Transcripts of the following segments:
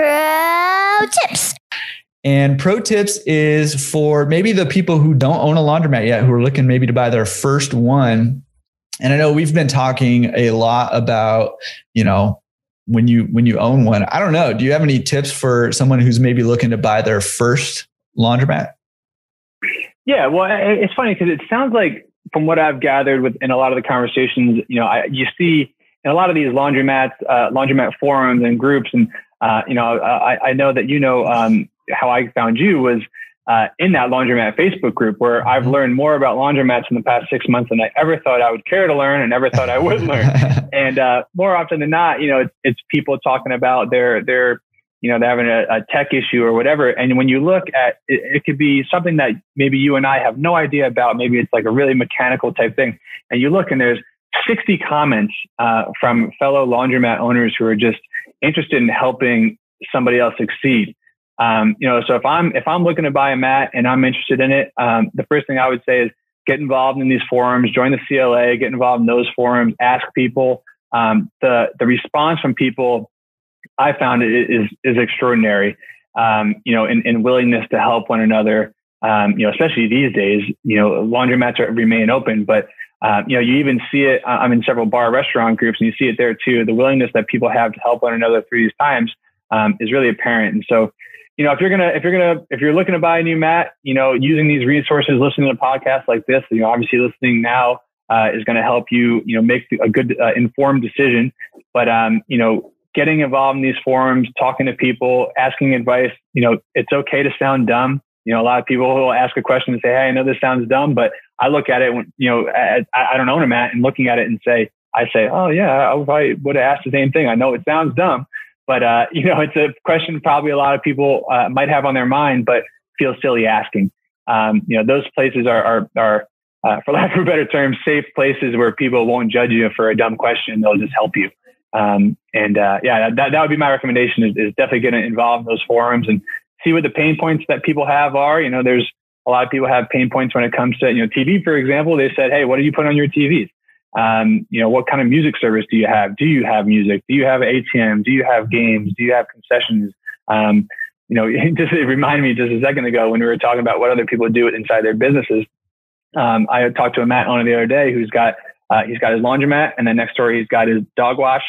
Pro tips. And pro tips is for maybe the people who don't own a laundromat yet, who are looking maybe to buy their first one. And I know we've been talking a lot about, you know, when you own one. I don't know. Do you have any tips for someone who's maybe looking to buy their first laundromat? Yeah, well, it's funny because it sounds like, from what I've gathered in a lot of the conversations, you know, you see in a lot of these laundromats, laundromat forums and groups, and you know, I know that, you know, how I found you was in that laundromat Facebook group, where I've learned more about laundromats in the past 6 months than I ever thought I would care to learn and never thought I would learn. And more often than not, you know, it's people talking about their you know, they're having a tech issue or whatever. And when you look at it, it could be something that maybe you and I have no idea about. Maybe it's like a really mechanical type thing. And you look and there's 60 comments from fellow laundromat owners who are just interested in helping somebody else succeed. You know, so if I'm looking to buy a mat and I'm interested in it, the first thing I would say is get involved in these forums, join the CLA, get involved in those forums, ask people. The response from people, I found it is extraordinary, you know, in willingness to help one another, you know, especially these days. You know, laundromats remain open, but, you know, you even see it, I'm in several bar restaurant groups and you see it there too. The willingness that people have to help one another through these times is really apparent. And so, you know, if you're looking to buy a new mat, you know, using these resources, listening to podcasts like this, you know, obviously listening now is going to help you, you know, make a good informed decision. But, you know, getting involved in these forums, talking to people, asking advice. You know, it's okay to sound dumb. You know, a lot of people will ask a question and say, "Hey, I know this sounds dumb," but I look at it when, you know, as I don't own a mat, and looking at it and say, "Oh yeah, I probably would have asked the same thing. I know it sounds dumb, but you know, it's a question probably a lot of people might have on their mind, but feel silly asking." You know, those places are for lack of a better term, safe places where people won't judge you for a dumb question. They'll just help you. Yeah, that would be my recommendation is definitely get involved in those forums and see what the pain points that people have are. You know, there's a lot of people have pain points when it comes to, you know, TV, for example. They said, "Hey, what do you put on your TVs? You know, what kind of music service do you have? Do you have music? Do you have ATM? Do you have games? Do you have concessions?" You know, it reminded me just a second ago when we were talking about what other people do inside their businesses. I had talked to a mat owner the other day who's got, he's got his laundromat, and then next door he's got his dog wash,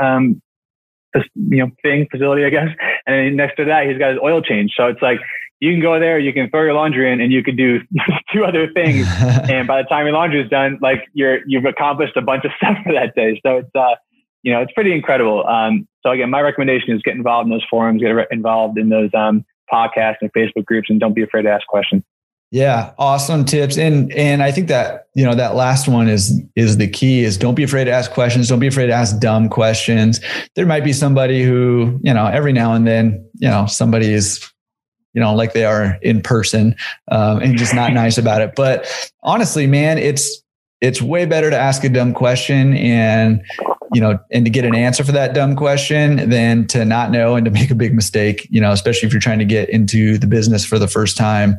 you know, facility, I guess. And then next to that, he's got his oil change. So it's like, you can go there, you can throw your laundry in, and you can do two other things. And by the time your laundry is done, like you've accomplished a bunch of stuff for that day. So it's, you know, it's pretty incredible. So again, my recommendation is get involved in those forums, get involved in those, podcasts and Facebook groups, and don't be afraid to ask questions. Yeah. Awesome tips. And I think that, you know, that last one is the key, is don't be afraid to ask questions. Don't be afraid to ask dumb questions. There might be somebody who, you know, every now and then, you know, somebody is, you know, like they are in person, and just not nice about it. But honestly, man, it's way better to ask a dumb question and, you know, and to get an answer for that dumb question than to not know and to make a big mistake, you know, especially if you're trying to get into the business for the first time.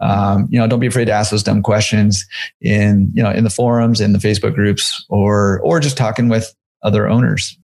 You know, don't be afraid to ask those dumb questions in, you know, in the forums, in the Facebook groups, or just talking with other owners.